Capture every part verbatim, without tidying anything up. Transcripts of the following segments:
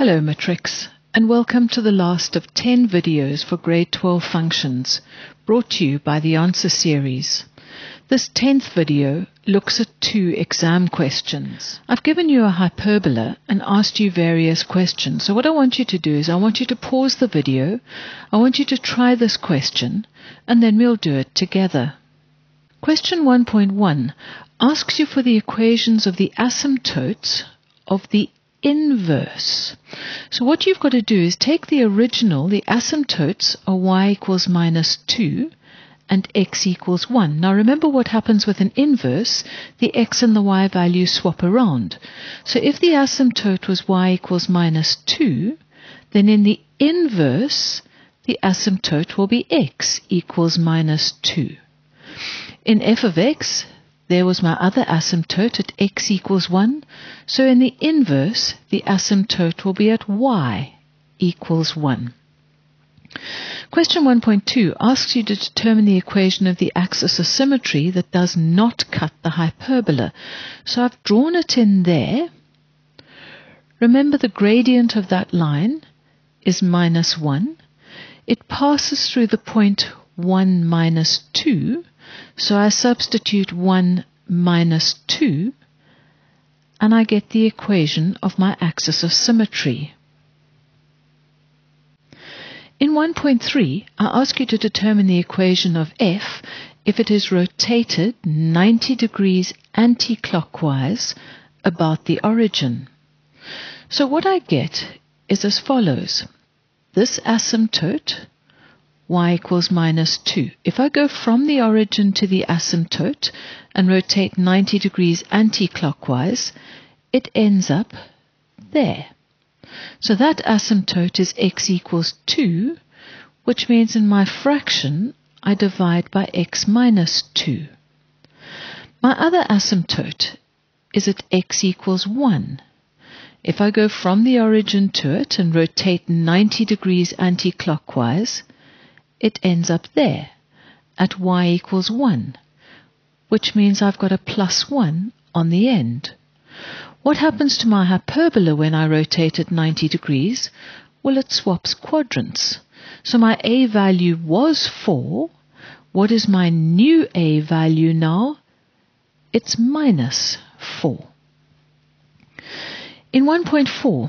Hello Matrix, and welcome to the last of ten videos for grade twelve functions, brought to you by the Answer Series. This tenth video looks at two exam questions. I've given you a hyperbola and asked you various questions. So what I want you to do is I want you to pause the video, I want you to try this question, and then we'll do it together. Question one point one asks you for the equations of the asymptotes of the inverse. So what you've got to do is take the original, the asymptotes are y equals minus two and x equals one. Now remember what happens with an inverse, the x and the y values swap around. So if the asymptote was y equals minus two, then in the inverse, the asymptote will be x equals minus two. In f of x, there was my other asymptote at x equals one. So in the inverse, the asymptote will be at y equals one. Question one point two asks you to determine the equation of the axis of symmetry that does not cut the hyperbola. So I've drawn it in there. Remember the gradient of that line is minus one. It passes through the point one minus two. So I substitute one minus two, and I get the equation of my axis of symmetry. In one point three, I ask you to determine the equation of f if it is rotated ninety degrees anti-clockwise about the origin. So what I get is as follows. This asymptote, y equals minus two. If I go from the origin to the asymptote and rotate ninety degrees anti-clockwise, it ends up there. So that asymptote is x equals two, which means in my fraction, I divide by x minus two. My other asymptote is at x equals one. If I go from the origin to it and rotate ninety degrees anti-clockwise, it ends up there at y equals one, which means I've got a plus one on the end. What happens to my hyperbola when I rotate it ninety degrees? Well, it swaps quadrants. So my a value was four. What is my new a value now? It's minus four. In one point four,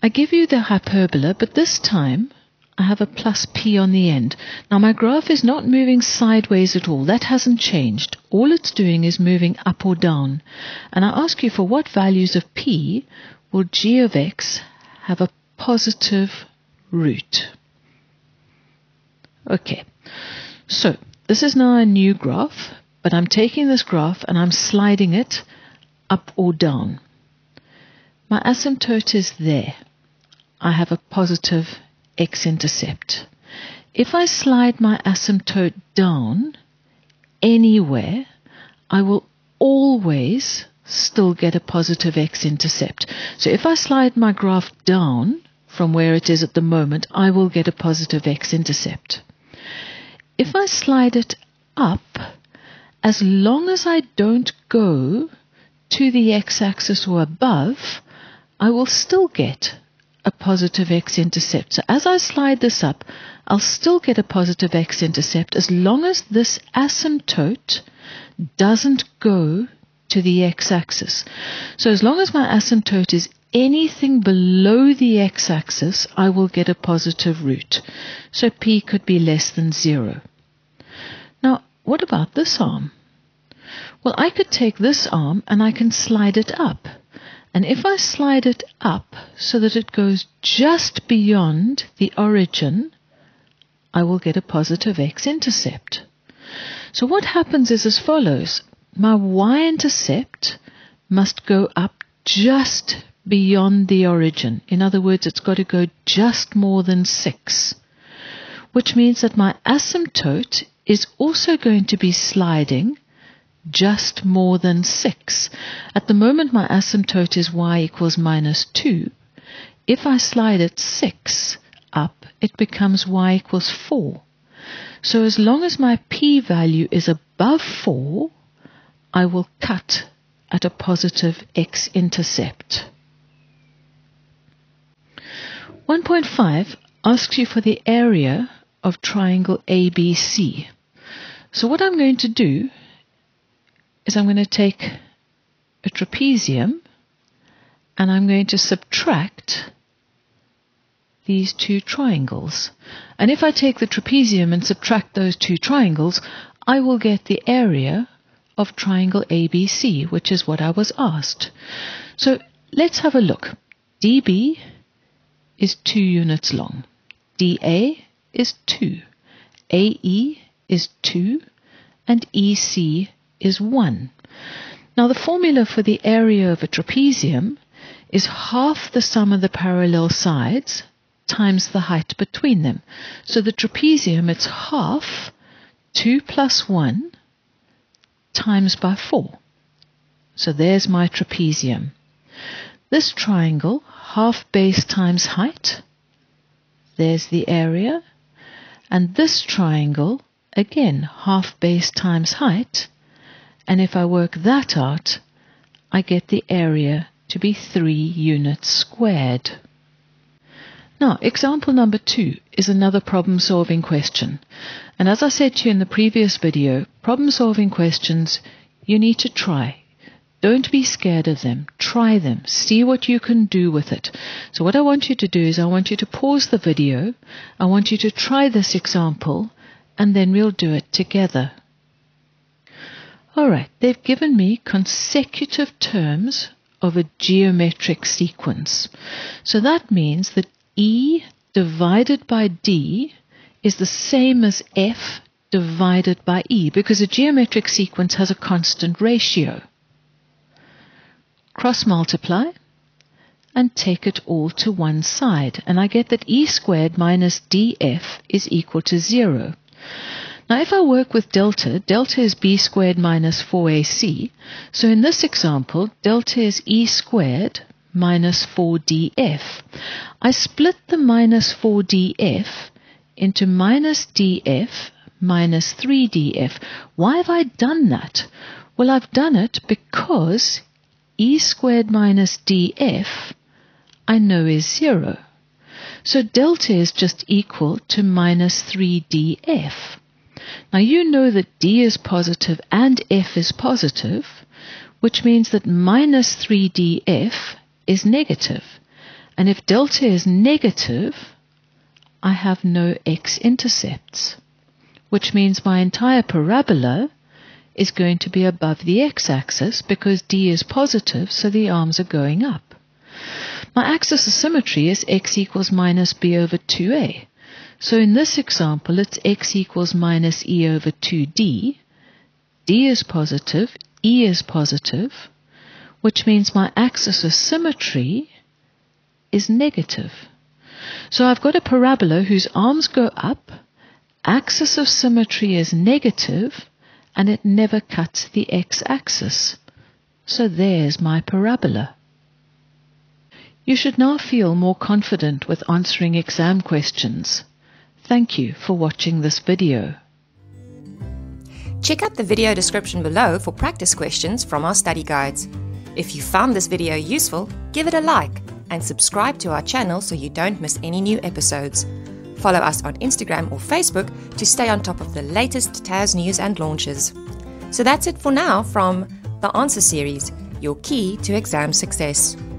I give you the hyperbola, but this time I have a plus p on the end. Now my graph is not moving sideways at all. That hasn't changed. All it's doing is moving up or down. And I ask you for what values of p will g of x have a positive root. Okay, so this is now a new graph, but I'm taking this graph and I'm sliding it up or down. My asymptote is there. I have a positive root x-intercept. If I slide my asymptote down anywhere, I will always still get a positive x-intercept. So if I slide my graph down from where it is at the moment, I will get a positive x-intercept. If I slide it up, as long as I don't go to the x-axis or above, I will still get a positive x-intercept. So as I slide this up, I'll still get a positive x-intercept as long as this asymptote doesn't go to the x-axis. So as long as my asymptote is anything below the x-axis, I will get a positive root. So p could be less than zero. Now, what about this arm? Well, I could take this arm and I can slide it up. And if I slide it up so that it goes just beyond the origin, I will get a positive x-intercept. So what happens is as follows. My y-intercept must go up just beyond the origin. In other words, it's got to go just more than six, which means that my asymptote is also going to be sliding just more than six. At the moment my asymptote is y equals minus two. If I slide it six up, it becomes y equals four. So as long as my p value is above four, I will cut at a positive x-intercept. one point five asks you for the area of triangle A B C. So what I'm going to do is I'm going to take a trapezium and I'm going to subtract these two triangles. And if I take the trapezium and subtract those two triangles, I will get the area of triangle A B C, which is what I was asked. So let's have a look. D B is two units long. D A is two. A E is two. And E C is one. Now the formula for the area of a trapezium is half the sum of the parallel sides times the height between them. So the trapezium, it's half two plus one times by four. So there's my trapezium. This triangle, half base times height, there's the area. And this triangle, again, half base times height. And if I work that out, I get the area to be three units squared. Now, example number two is another problem-solving question. And as I said to you in the previous video, problem-solving questions, you need to try. Don't be scared of them. Try them. See what you can do with it. So what I want you to do is I want you to pause the video. I want you to try this example, and then we'll do it together. All right, they've given me consecutive terms of a geometric sequence. So that means that E divided by D is the same as F divided by E, because a geometric sequence has a constant ratio. Cross multiply and take it all to one side, and I get that E squared minus D F is equal to zero. Now if I work with delta, delta is B squared minus four A C, so in this example delta is E squared minus four D F. I split the minus four D F into minus D F minus three D F. Why have I done that? Well, I've done it because E squared minus D F I know is zero. So delta is just equal to minus three D F. Now you know that D is positive and F is positive, which means that minus three D F is negative. And if delta is negative, I have no x-intercepts, which means my entire parabola is going to be above the x-axis because D is positive, so the arms are going up. My axis of symmetry is x equals minus b over two a. So in this example, it's x equals minus e over two d. D is positive, E is positive, which means my axis of symmetry is negative. So I've got a parabola whose arms go up, axis of symmetry is negative, and it never cuts the x-axis. So there's my parabola. You should now feel more confident with answering exam questions. Thank you for watching this video. Check out the video description below for practice questions from our study guides. If you found this video useful, give it a like and subscribe to our channel so you don't miss any new episodes. Follow us on Instagram or Facebook to stay on top of the latest T A S news and launches. So that's it for now from The Answer Series, your key to exam success.